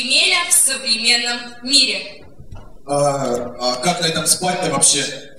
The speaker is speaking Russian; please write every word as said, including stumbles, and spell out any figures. Емеля в современном мире. А, а как на этом спать-то вообще?